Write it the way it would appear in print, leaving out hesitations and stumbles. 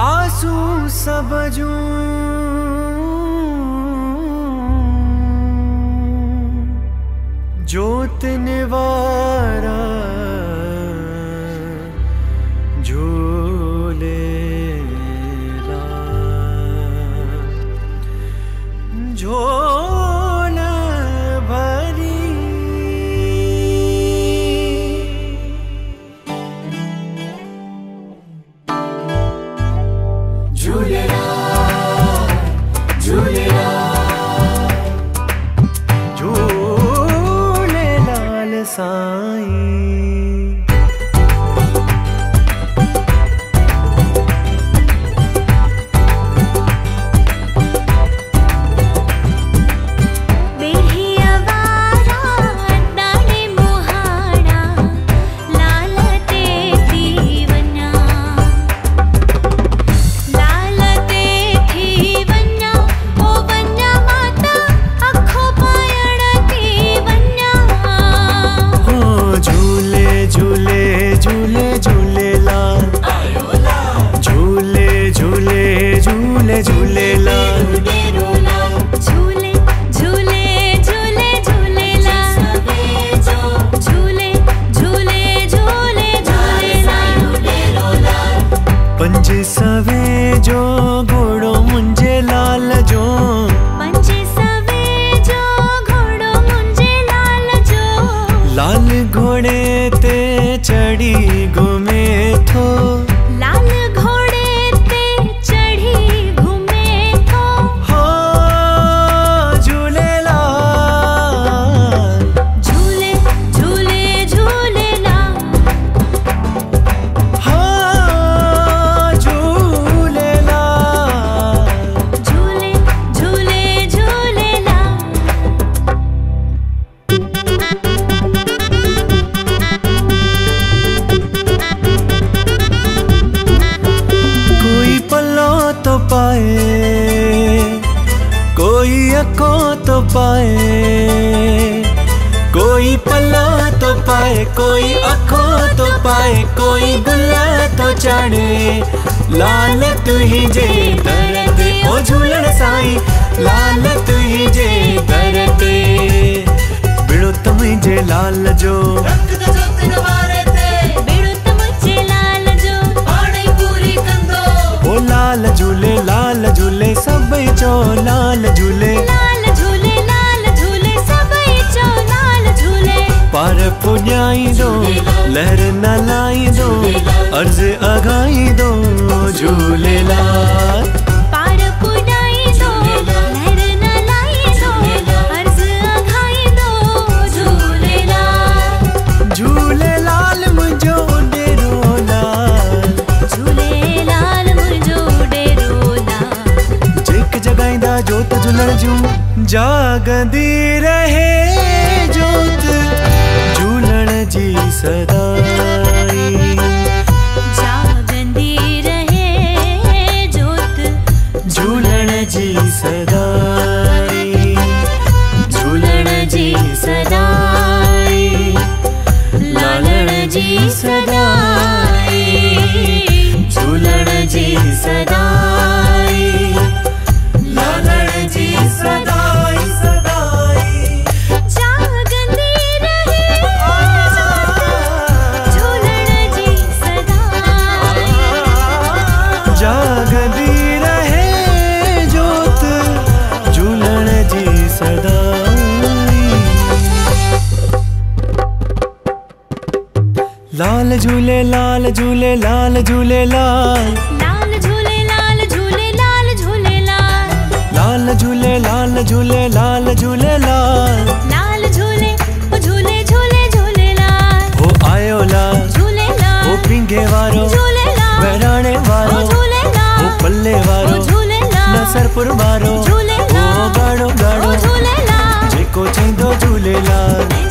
आंसू सब जूं ज्योत निवारा झूलेलाल झोल भरी झूलेलाल झूलेलाल झूलेलाल साईं जागंदी रहे ज्योत झूलन जी सदाई जागंदी रहे ज्योत झूलन जी सदाई झूलन जी सदाई लालन जी सदाई झूलन जी सदाई लालन जी सदाई लाल झूले लाल झूले लाल झूले लाल लाल झूले लाल झूले लाल झूले लाल लाल झूले लाल झूले लाल झूले लाल लाल झूले झूले झूले झूले लाल हो आयो लाल झूले लाल हो पिंगे वारो झूले लाल बहराने वारो झूले लाल हो पल्ले वारो झूले लाल नसरपुर वारो झूले लाल हो गाड़ो गाड़ो झूले लाल जेको चींदो झूले लाल